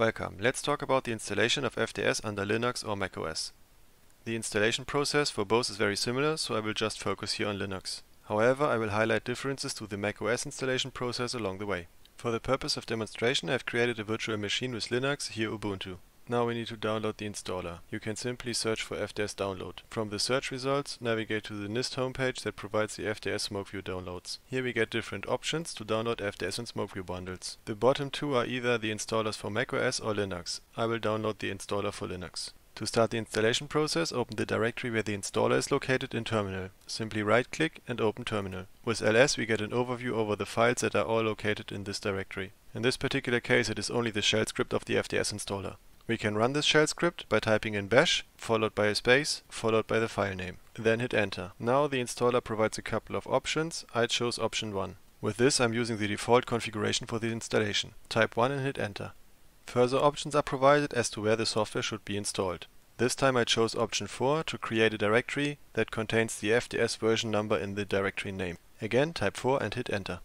Welcome. Let's talk about the installation of FTS under Linux or macOS. The installation process for both is very similar, so I will just focus here on Linux. However, I will highlight differences to the macOS installation process along the way. For the purpose of demonstration, I have created a virtual machine with Linux, here Ubuntu. Now we need to download the installer. You can simply search for FTS download. From the search results, navigate to the NIST homepage that provides the FTS Smokeview downloads. Here we get different options to download FTS and Smokeview bundles. The bottom two are either the installers for macOS or Linux. I will download the installer for Linux. To start the installation process, open the directory where the installer is located in Terminal. Simply right-click and open Terminal. With ls we get an overview over the files that are all located in this directory. In this particular case it is only the shell script of the FTS installer. We can run this shell script by typing in bash, followed by a space, followed by the file name. Then hit enter. Now the installer provides a couple of options. I chose option 1. With this I'm using the default configuration for the installation. Type 1 and hit enter. Further options are provided as to where the software should be installed. This time I chose option 4 to create a directory that contains the FTS version number in the directory name. Again type 4 and hit enter.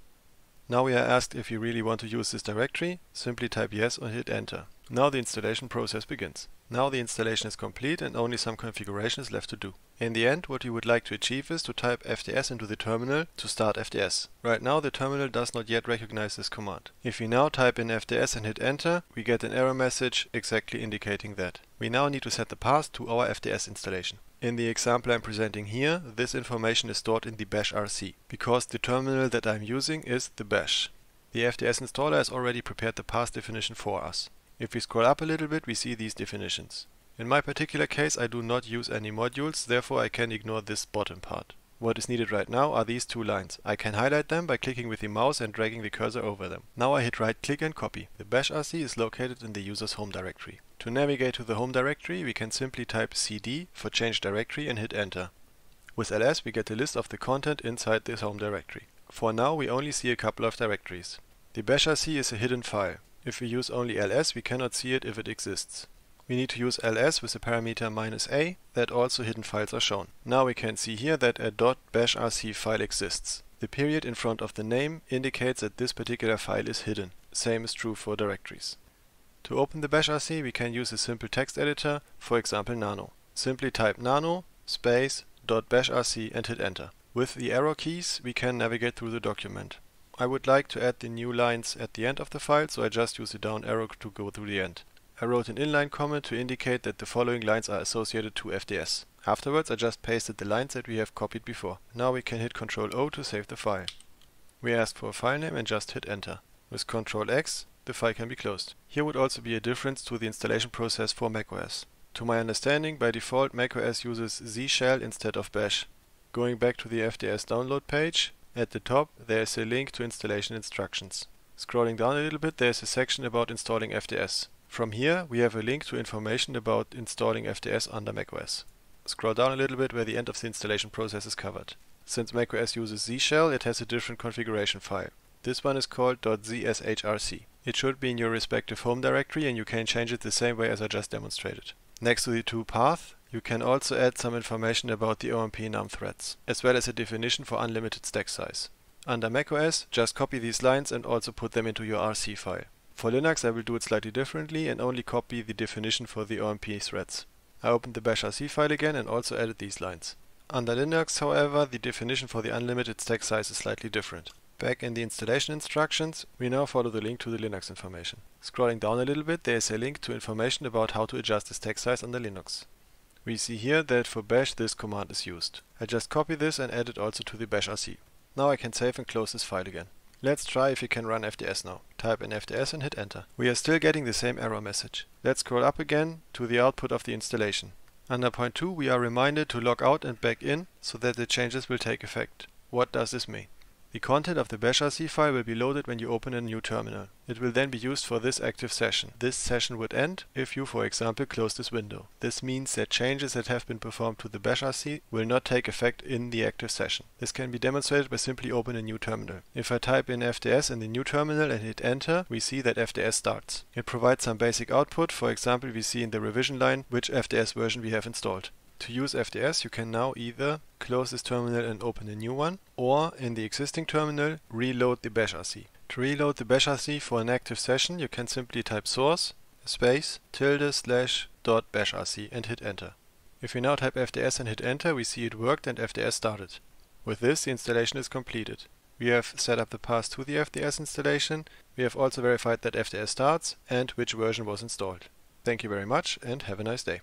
Now we are asked if we really want to use this directory. Simply type yes or hit enter. Now the installation process begins. Now the installation is complete and only some configuration is left to do. In the end, what you would like to achieve is to type FTS into the terminal to start FTS. Right now the terminal does not yet recognize this command. If we now type in FTS and hit enter, we get an error message exactly indicating that. We now need to set the path to our FTS installation. In the example I'm presenting here, this information is stored in the bashrc, because the terminal that I'm using is the bash. The FTS installer has already prepared the path definition for us. If we scroll up a little bit, we see these definitions. In my particular case, I do not use any modules, therefore I can ignore this bottom part. What is needed right now are these two lines. I can highlight them by clicking with the mouse and dragging the cursor over them. Now I hit right click and copy. The bashrc is located in the user's home directory. To navigate to the home directory, we can simply type cd for change directory and hit enter. With ls, we get a list of the content inside this home directory. For now, we only see a couple of directories. The bashrc is a hidden file. If we use only ls, we cannot see it if it exists. We need to use ls with the parameter -a that also hidden files are shown. Now we can see here that a .bashrc file exists. The period in front of the name indicates that this particular file is hidden. Same is true for directories. To open the bashrc, we can use a simple text editor, for example nano. Simply type nano space .bashrc and hit enter. With the arrow keys, we can navigate through the document. I would like to add the new lines at the end of the file, so I just use the down arrow to go through the end. I wrote an inline comment to indicate that the following lines are associated to FTS. Afterwards I just pasted the lines that we have copied before. Now we can hit Ctrl-O to save the file. We asked for a file name and just hit enter. With Ctrl-X, the file can be closed. Here would also be a difference to the installation process for macOS. To my understanding, by default macOS uses Z shell instead of bash. Going back to the FTS download page, at the top, there is a link to installation instructions. Scrolling down a little bit, there is a section about installing FTS. From here, we have a link to information about installing FTS under macOS. Scroll down a little bit where the end of the installation process is covered. Since macOS uses Z shell, it has a different configuration file. This one is called .zshrc. It should be in your respective home directory and you can change it the same way as I just demonstrated. Next to the to path, you can also add some information about the OMP_NUM threads, as well as a definition for unlimited stack size. Under macOS, just copy these lines and also put them into your RC file. For Linux, I will do it slightly differently and only copy the definition for the OMP threads. I opened the bashrc file again and also added these lines. Under Linux, however, the definition for the unlimited stack size is slightly different. Back in the installation instructions, we now follow the link to the Linux information. Scrolling down a little bit, there is a link to information about how to adjust the stack size under Linux. We see here that for bash this command is used. I just copy this and add it also to the bashrc. Now I can save and close this file again. Let's try if we can run FTS now. Type in FTS and hit enter. We are still getting the same error message. Let's scroll up again to the output of the installation. Under point 2 we are reminded to log out and back in so that the changes will take effect. What does this mean? The content of the bashrc file will be loaded when you open a new terminal. It will then be used for this active session. This session would end if you, for example, close this window. This means that changes that have been performed to the bashrc will not take effect in the active session. This can be demonstrated by simply opening a new terminal. If I type in FTS in the new terminal and hit enter, we see that FTS starts. It provides some basic output, for example we see in the revision line which FTS version we have installed. To use FTS you can now either close this terminal and open a new one, or in the existing terminal reload the bashrc. To reload the bashrc for an active session you can simply type source space ~/.bashrc and hit enter. If we now type fds and hit enter, we see it worked and fds started. With this, the installation is completed. We have set up the path to the fds installation, we have also verified that fds starts and which version was installed. Thank you very much and have a nice day.